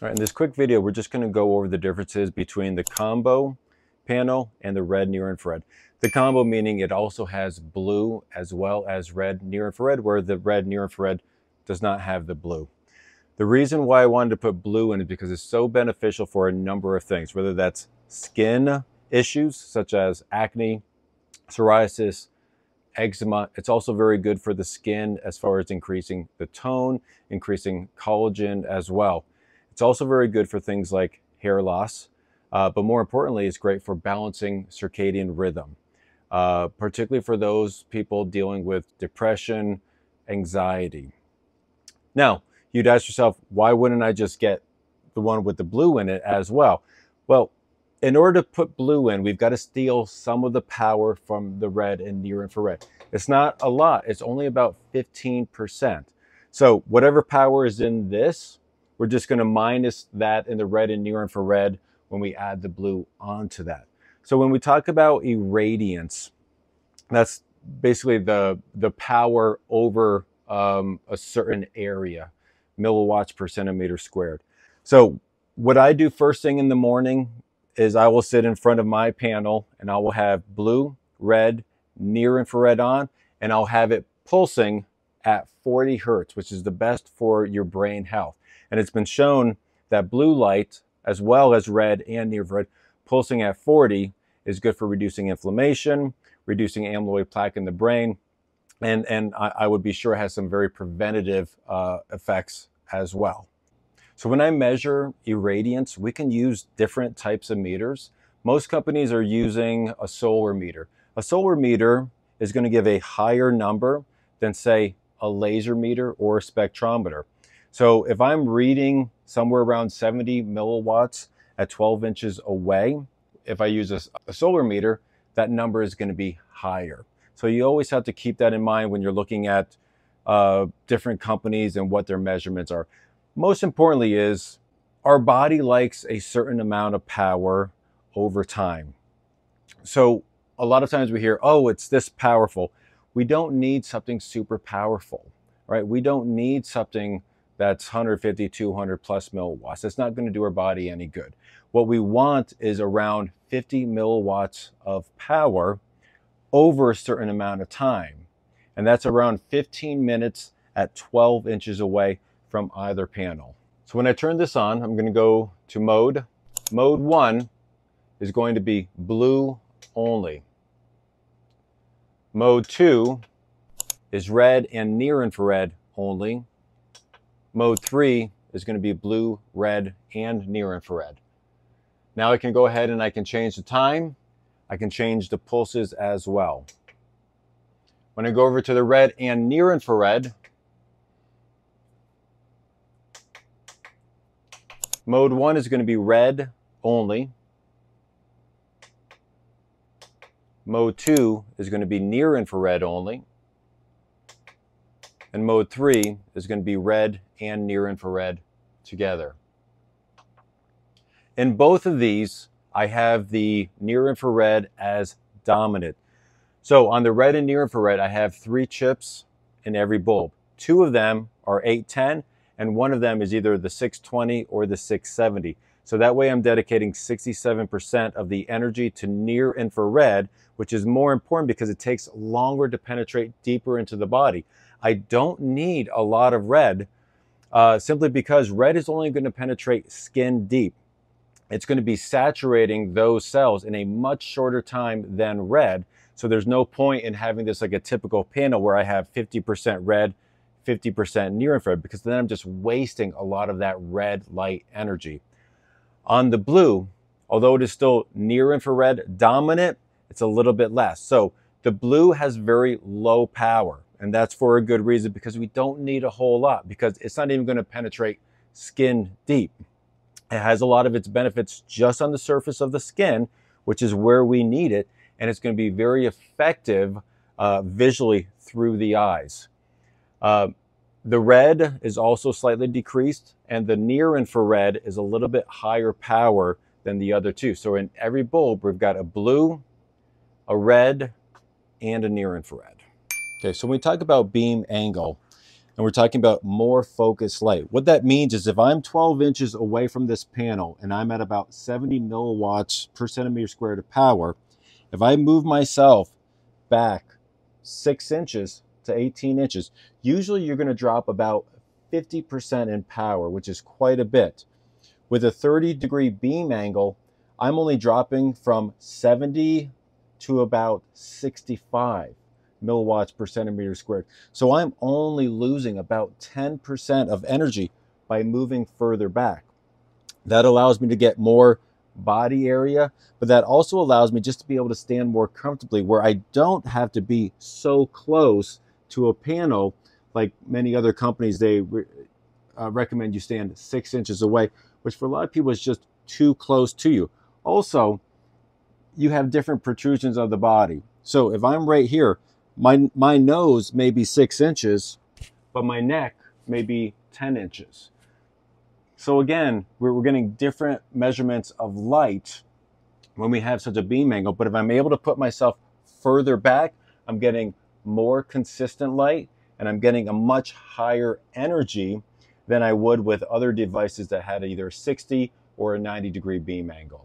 All right, in this quick video, we're just going to go over the differences between the combo panel and the red near-infrared. The combo meaning it also has blue as well as red near-infrared, where the red near-infrared does not have the blue. The reason why I wanted to put blue in is because it's so beneficial for a number of things, whether that's skin issues such as acne, psoriasis, eczema. It's also very good for the skin as far as increasing the tone, increasing collagen as well. It's also very good for things like hair loss, but more importantly, it's great for balancing circadian rhythm, particularly for those people dealing with depression, anxiety. Now, you'd ask yourself, why wouldn't I just get the one with the blue in it as well? Well, in order to put blue in, we've got to steal some of the power from the red and near infrared. It's not a lot, it's only about 15%. So whatever power is in this, we're just going to minus that in the red and near infrared when we add the blue onto that. So when we talk about irradiance, that's basically the power over a certain area, milliwatts per centimeter squared. So what I do first thing in the morning is I will sit in front of my panel and I will have blue, red, near infrared on, and I'll have it pulsing at 40 hertz, which is the best for your brain health. And it's been shown that blue light, as well as red and near infrared, pulsing at 40 is good for reducing inflammation, reducing amyloid plaque in the brain, and I would be sure it has some very preventative effects as well. So when I measure irradiance, we can use different types of meters. Most companies are using a solar meter. A solar meter is going to give a higher number than, say, a laser meter or a spectrometer. So if I'm reading somewhere around 70 milliwatts at 12 inches away, if I use a solar meter, that number is going to be higher. So you always have to keep that in mind when you're looking at different companies and what their measurements are. Most importantly is our body likes a certain amount of power over time. So a lot of times we hear, oh, it's this powerful. We don't need something super powerful, right? We don't need something that's 150, 200 plus milliwatts. That's not gonna do our body any good. What we want is around 50 milliwatts of power over a certain amount of time. And that's around 15 minutes at 12 inches away from either panel. So when I turn this on, I'm gonna go to mode. Mode one is going to be blue only. Mode two is red and near infrared only. Mode 3 is going to be blue, red, and near infrared. Now I can go ahead and I can change the time. I can change the pulses as well. When I go over to the red and near infrared, mode 1 is going to be red only. Mode 2 is going to be near infrared only. And mode 3 is going to be red and near infrared together. In both of these, I have the near infrared as dominant. So on the red and near infrared, I have 3 chips in every bulb. 2 of them are 810, and 1 of them is either the 620 or the 670. So that way I'm dedicating 67% of the energy to near infrared, which is more important because it takes longer to penetrate deeper into the body. I don't need a lot of red simply because red is only going to penetrate skin deep. It's going to be saturating those cells in a much shorter time than red. So there's no point in having this like a typical panel where I have 50% red, 50% near infrared, because then I'm just wasting a lot of that red light energy. On the blue, although it is still near infrared dominant, it's a little bit less. So the blue has very low power. And that's for a good reason, because we don't need a whole lot, because it's not even going to penetrate skin deep. It has a lot of its benefits just on the surface of the skin, which is where we need it. And it's going to be very effective visually through the eyes. The red is also slightly decreased, and the near infrared is a little bit higher power than the other two. So in every bulb, we've got a blue, a red, and a near infrared. Okay, so when we talk about beam angle, and we're talking about more focused light. What that means is if I'm 12 inches away from this panel and I'm at about 70 milliwatts per centimeter squared of power, if I move myself back 6 inches to 18 inches, usually you're going to drop about 50% in power, which is quite a bit. With a 30-degree beam angle, I'm only dropping from 70 to about 65 milliwatts per centimeter squared. So I'm only losing about 10% of energy by moving further back. That allows me to get more body area, but that also allows me just to be able to stand more comfortably where I don't have to be so close to a panel like many other companies. They recommend you stand 6 inches away, which for a lot of people is just too close to you. Also, you have different protrusions of the body. So if I'm right here, my nose may be 6 inches, but my neck may be 10 inches. So again, we're getting different measurements of light when we have such a beam angle. But if I'm able to put myself further back, I'm getting more consistent light and I'm getting a much higher energy than I would with other devices that had either a 60 or a 90-degree beam angle.